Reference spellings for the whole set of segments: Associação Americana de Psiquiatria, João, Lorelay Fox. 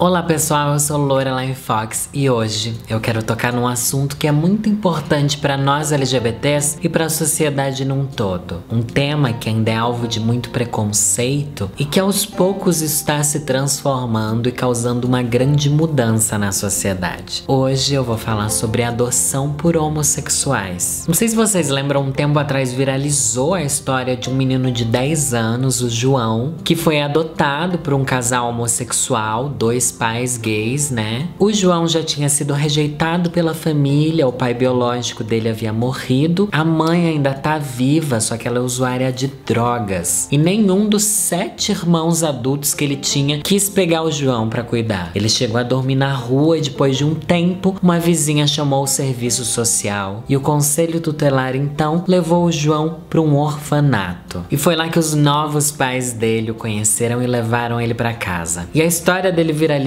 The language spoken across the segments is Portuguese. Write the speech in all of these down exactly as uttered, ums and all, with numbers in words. Olá pessoal, eu sou Lorelay Fox e hoje eu quero tocar num assunto que é muito importante para nós L G B Ts e para a sociedade num todo. Um tema que ainda é alvo de muito preconceito e que aos poucos está se transformando e causando uma grande mudança na sociedade. Hoje eu vou falar sobre adoção por homossexuais. Não sei se vocês lembram, um tempo atrás viralizou a história de um menino de dez anos, o João, que foi adotado por um casal homossexual, dois pais gays, né? O João já tinha sido rejeitado pela família, o pai biológico dele havia morrido, a mãe ainda tá viva, só que ela é usuária de drogas. E nenhum dos sete irmãos adultos que ele tinha quis pegar o João pra cuidar. Ele chegou a dormir na rua e depois de um tempo, uma vizinha chamou o serviço social. E o conselho tutelar, então, levou o João pra um orfanato. E foi lá que os novos pais dele o conheceram e levaram ele pra casa. E a história dele viralizou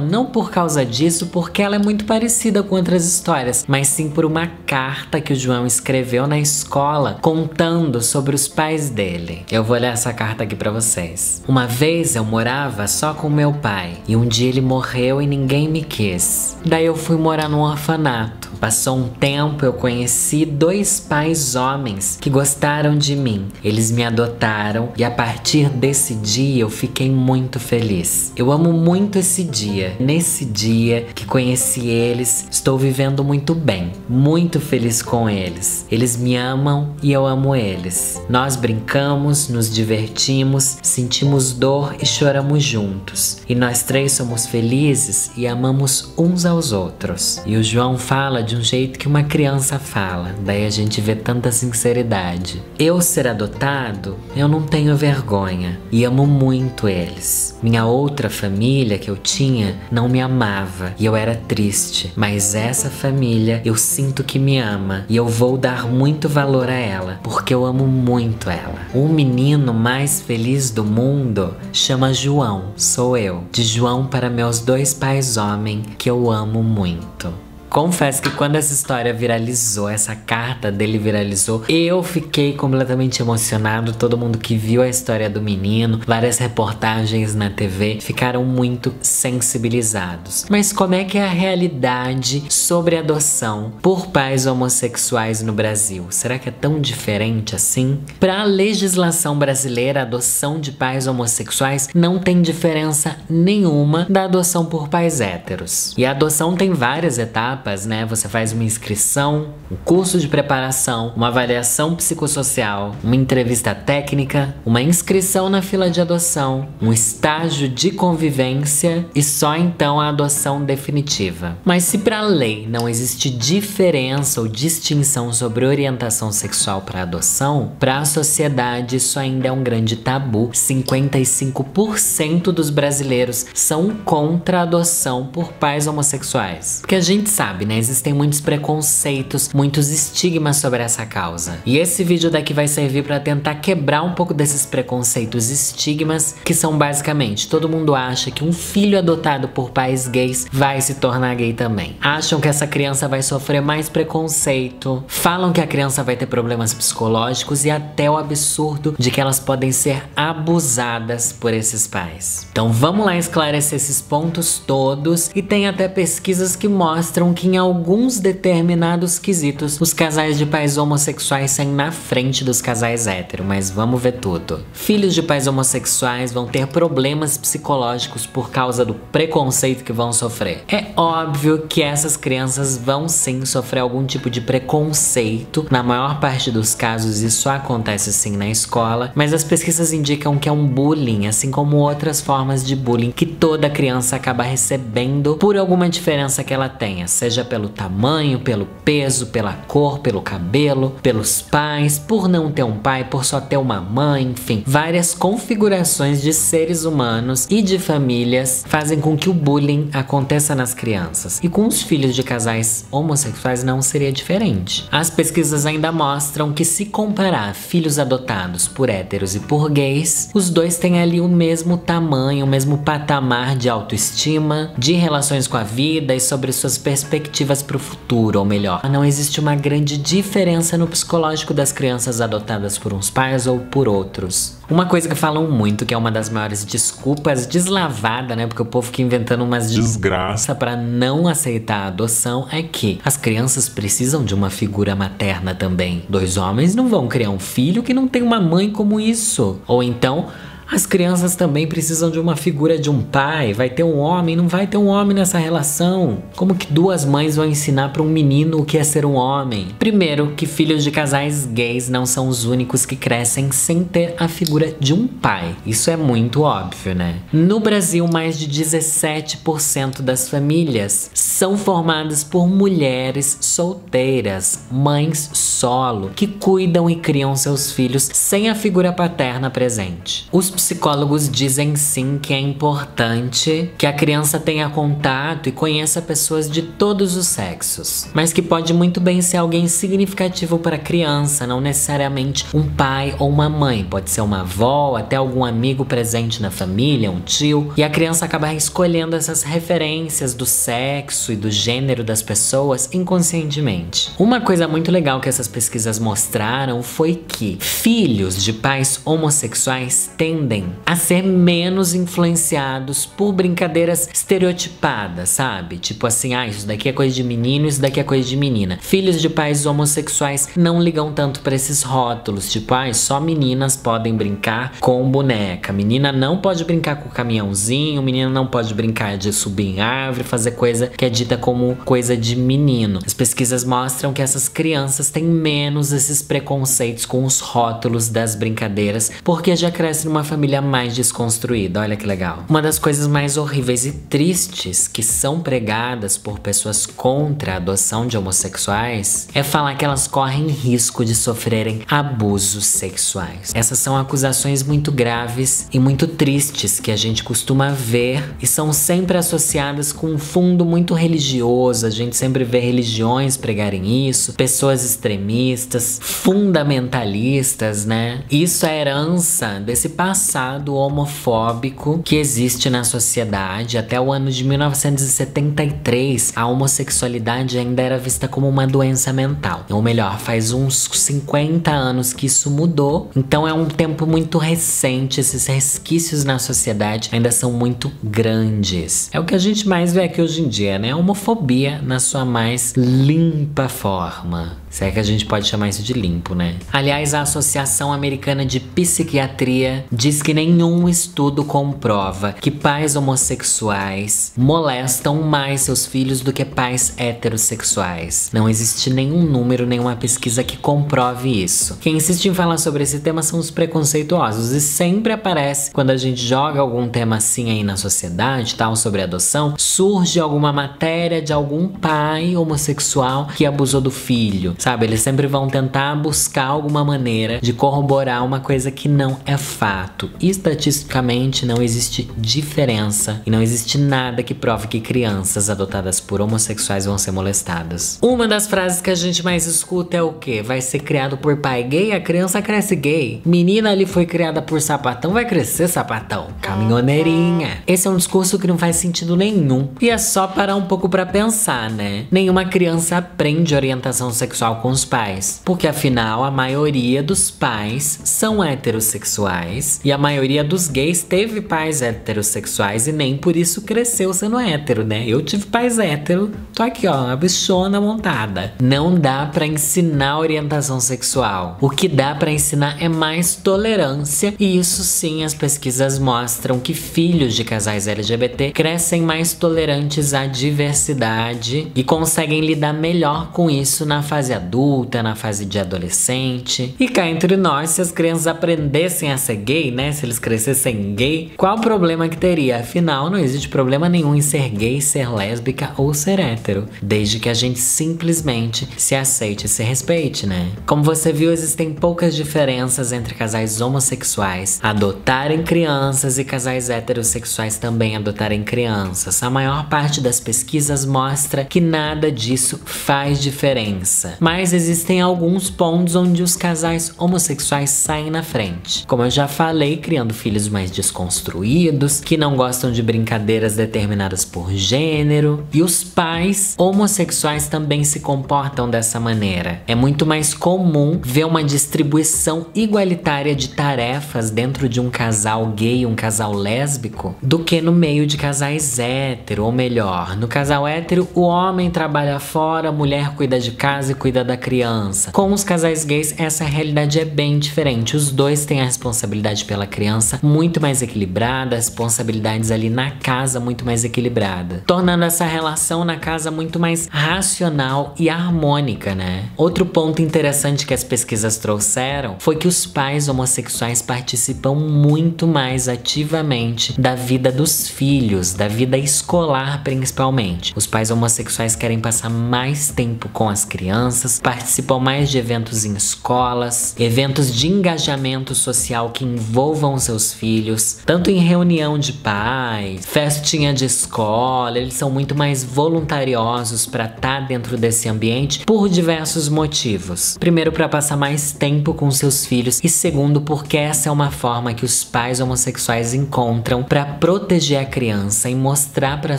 não por causa disso, porque ela é muito parecida com outras histórias, mas sim por uma carta que o João escreveu na escola contando sobre os pais dele. Eu vou ler essa carta aqui pra vocês. Uma vez eu morava só com meu pai e um dia ele morreu e ninguém me quis. Daí eu fui morar num orfanato. Passou um tempo, eu conheci dois pais homens que gostaram de mim. Eles me adotaram e a partir desse dia eu fiquei muito feliz. Eu amo muito esse dia. Nesse dia que conheci eles, estou vivendo muito bem, muito feliz com eles. Eles me amam e eu amo eles. Nós brincamos, nos divertimos, sentimos dor e choramos juntos. E nós três somos felizes e amamos uns aos outros. E o João fala de um jeito que uma criança fala, daí a gente vê tanta sinceridade. Eu ser adotado, eu não tenho vergonha e amo muito eles. Minha outra família que eu tinha não me amava e eu era triste, mas essa família eu sinto que me ama e eu vou dar muito valor a ela porque eu amo muito ela. O menino mais feliz do mundo chama João, sou eu, de João para meus dois pais homens que eu amo muito. Confesso que quando essa história viralizou, essa carta dele viralizou, eu fiquei completamente emocionado. Todo mundo que viu a história do menino, várias reportagens na T V, ficaram muito sensibilizados. Mas como é que é a realidade sobre adoção por pais homossexuais no Brasil? Será que é tão diferente assim? Para a legislação brasileira, a adoção de pais homossexuais não tem diferença nenhuma da adoção por pais héteros. E a adoção tem várias etapas, né? Você faz uma inscrição, um curso de preparação, uma avaliação psicossocial, uma entrevista técnica, uma inscrição na fila de adoção, um estágio de convivência e só então a adoção definitiva. Mas se para a lei não existe diferença ou distinção sobre orientação sexual para adoção, para a sociedade isso ainda é um grande tabu. cinquenta e cinco por cento dos brasileiros são contra a adoção por pais homossexuais. Porque a gente sabe Sabe, né? Existem muitos preconceitos, muitos estigmas sobre essa causa. E esse vídeo daqui vai servir para tentar quebrar um pouco desses preconceitos, estigmas, que são basicamente: todo mundo acha que um filho adotado por pais gays vai se tornar gay também. Acham que essa criança vai sofrer mais preconceito, falam que a criança vai ter problemas psicológicos e até o absurdo de que elas podem ser abusadas por esses pais. Então vamos lá esclarecer esses pontos todos, e tem até pesquisas que mostram que em alguns determinados quesitos os casais de pais homossexuais saem na frente dos casais héteros, mas vamos ver tudo. Filhos de pais homossexuais vão ter problemas psicológicos por causa do preconceito que vão sofrer. É óbvio que essas crianças vão sim sofrer algum tipo de preconceito. Na maior parte dos casos isso acontece sim na escola, mas as pesquisas indicam que é um bullying, assim como outras formas de bullying que toda criança acaba recebendo por alguma diferença que ela tenha, seja pelo tamanho, pelo peso, pela cor, pelo cabelo, pelos pais, por não ter um pai, por só ter uma mãe, enfim. Várias configurações de seres humanos e de famílias fazem com que o bullying aconteça nas crianças. E com os filhos de casais homossexuais não seria diferente. As pesquisas ainda mostram que, se comparar filhos adotados por héteros e por gays, os dois têm ali o mesmo tamanho, o mesmo patamar de autoestima, de relações com a vida e sobre suas perspectivas perspectivas para o futuro, ou melhor, não existe uma grande diferença no psicológico das crianças adotadas por uns pais ou por outros. Uma coisa que falam muito, que é uma das maiores desculpas, deslavada, né, porque o povo fica inventando umas desgraças para não aceitar a adoção, é que as crianças precisam de uma figura materna também. Dois homens não vão criar um filho que não tem uma mãe como isso. Ou então, as crianças também precisam de uma figura de um pai. Vai ter um homem? Não vai ter um homem nessa relação. Como que duas mães vão ensinar para um menino o que é ser um homem? Primeiro, que filhos de casais gays não são os únicos que crescem sem ter a figura de um pai. Isso é muito óbvio, né? No Brasil, mais de dezessete por cento das famílias são formadas por mulheres solteiras, mães solo, que cuidam e criam seus filhos sem a figura paterna presente. Os psicólogos dizem sim que é importante que a criança tenha contato e conheça pessoas de todos os sexos, mas que pode muito bem ser alguém significativo para a criança, não necessariamente um pai ou uma mãe, pode ser uma avó, até algum amigo presente na família, um tio, e a criança acaba escolhendo essas referências do sexo e do gênero das pessoas inconscientemente. Uma coisa muito legal que essas pesquisas mostraram foi que filhos de pais homossexuais tendem a ser menos influenciados por brincadeiras estereotipadas, sabe? Tipo assim, ah, isso daqui é coisa de menino, isso daqui é coisa de menina. Filhos de pais homossexuais não ligam tanto pra esses rótulos, tipo, ah, só meninas podem brincar com boneca, menina não pode brincar com caminhãozinho, menina não pode brincar de subir em árvore, fazer coisa que é dita como coisa de menino. As pesquisas mostram que essas crianças têm menos esses preconceitos com os rótulos das brincadeiras, porque já crescem numa família mais desconstruída. Olha que legal. Uma das coisas mais horríveis e tristes que são pregadas por pessoas contra a adoção de homossexuais é falar que elas correm risco de sofrerem abusos sexuais. Essas são acusações muito graves e muito tristes que a gente costuma ver e são sempre associadas com um fundo muito religioso. A gente sempre vê religiões pregarem isso, pessoas extremistas, fundamentalistas, né? Isso é herança desse Esse passado homofóbico que existe na sociedade. Até o ano de mil novecentos e setenta e três, a homossexualidade ainda era vista como uma doença mental. Ou melhor, faz uns cinquenta anos que isso mudou. Então é um tempo muito recente, esses resquícios na sociedade ainda são muito grandes. É o que a gente mais vê aqui hoje em dia, né? A homofobia na sua mais limpa forma. Será que a gente pode chamar isso de limpo, né? Aliás, a Associação Americana de Psiquiatria diz que nenhum estudo comprova que pais homossexuais molestam mais seus filhos do que pais heterossexuais. Não existe nenhum número, nenhuma pesquisa que comprove isso. Quem insiste em falar sobre esse tema são os preconceituosos, e sempre aparece, quando a gente joga algum tema assim aí na sociedade, tal, sobre adoção, surge alguma matéria de algum pai homossexual que abusou do filho, sabe? Eles sempre vão tentar buscar alguma maneira de corroborar uma coisa que não é fácil. Fato. Estatisticamente não existe diferença e não existe nada que prove que crianças adotadas por homossexuais vão ser molestadas. Uma das frases que a gente mais escuta é o quê? Vai ser criado por pai gay? A criança cresce gay. Menina ali foi criada por sapatão, vai crescer sapatão. Caminhoneirinha. Esse é um discurso que não faz sentido nenhum. E é só parar um pouco pra pensar, né? Nenhuma criança aprende orientação sexual com os pais, porque afinal a maioria dos pais são heterossexuais. E a maioria dos gays teve pais heterossexuais e nem por isso cresceu sendo hétero, né? Eu tive pais hétero, tô aqui ó, a bichona montada. Não dá pra ensinar orientação sexual. O que dá pra ensinar é mais tolerância, e isso sim as pesquisas mostram que filhos de casais L G B T crescem mais tolerantes à diversidade e conseguem lidar melhor com isso na fase adulta, na fase de adolescente. E cá entre nós, se as crianças aprendessem a ser gay, né? Se eles crescessem gay, qual o problema que teria? Afinal, não existe problema nenhum em ser gay, ser lésbica ou ser hétero, desde que a gente simplesmente se aceite e se respeite, né? Como você viu, existem poucas diferenças entre casais homossexuais adotarem crianças e casais heterossexuais também adotarem crianças. A maior parte das pesquisas mostra que nada disso faz diferença, mas existem alguns pontos onde os casais homossexuais saem na frente. Como eu já falei, Lorelay, criando filhos mais desconstruídos, que não gostam de brincadeiras determinadas por gênero. E os pais homossexuais também se comportam dessa maneira. É muito mais comum ver uma distribuição igualitária de tarefas dentro de um casal gay, um casal lésbico, do que no meio de casais hétero, ou melhor, no casal hétero o homem trabalha fora, a mulher cuida de casa e cuida da criança. Com os casais gays essa realidade é bem diferente, os dois têm a responsabilidade pela criança muito mais equilibrada, as responsabilidades ali na casa muito mais equilibrada, tornando essa relação na casa muito mais racional e harmônica, né? Outro ponto interessante que as pesquisas trouxeram foi que os pais homossexuais participam muito mais ativamente da vida dos filhos, da vida escolar principalmente. Os pais homossexuais querem passar mais tempo com as crianças, participam mais de eventos em escolas, eventos de engajamento social que envolvam seus filhos, tanto em reunião de pais, festinha de escola. Eles são muito mais voluntariosos para estar dentro desse ambiente por diversos motivos. Primeiro, para passar mais tempo com seus filhos, e segundo, porque essa é uma forma que os pais homossexuais encontram para proteger a criança e mostrar para a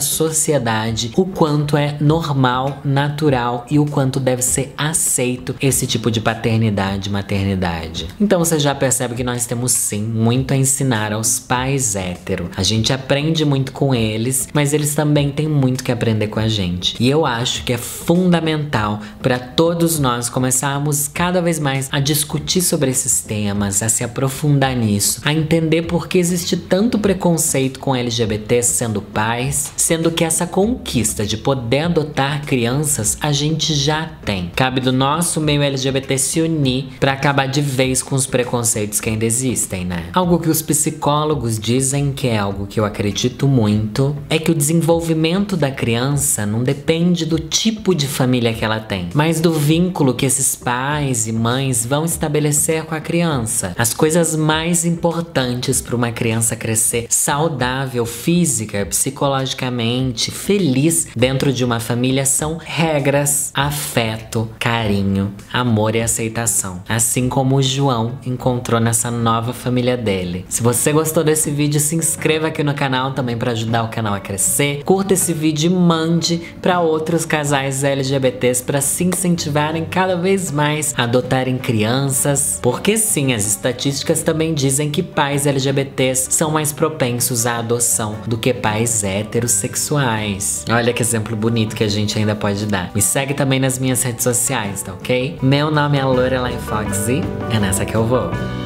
sociedade o quanto é normal, natural e o quanto deve ser aceito esse tipo de paternidade, maternidade. Então você já percebe que nós temos sim muito a ensinar aos pais hétero. A gente aprende muito com eles, mas eles também têm muito que aprender com a gente. E eu acho que é fundamental para todos nós começarmos cada vez mais a discutir sobre esses temas, a se aprofundar nisso, a entender por que existe tanto preconceito com L G B T s sendo pais, sendo que essa conquista de poder adotar crianças a gente já tem. Cabe do nosso meio L G B T se unir para acabar de vez com os preconceitos que ainda existem, né? Algo que os psicólogos dizem, que é algo que eu acredito muito, é que o desenvolvimento da criança não depende do tipo de família que ela tem, mas do vínculo que esses pais e mães vão estabelecer com a criança. As coisas mais importantes para uma criança crescer saudável, física, psicologicamente, feliz dentro de uma família são regras, afeto, carinho, amor e aceitação. Assim como o João encontrou nessa nova família dele. Se você gostou desse vídeo, se inscreva aqui no canal também para ajudar o canal a crescer. Curta esse vídeo e mande para outros casais L G B T s para se incentivarem cada vez mais a adotarem crianças, porque sim, as estatísticas também dizem que pais L G B T s são mais propensos à adoção do que pais heterossexuais. Olha que exemplo bonito que a gente ainda pode dar. Me segue também nas minhas redes sociais, tá ok? Meu nome é Lorelay Fox e é nessa que eu vou.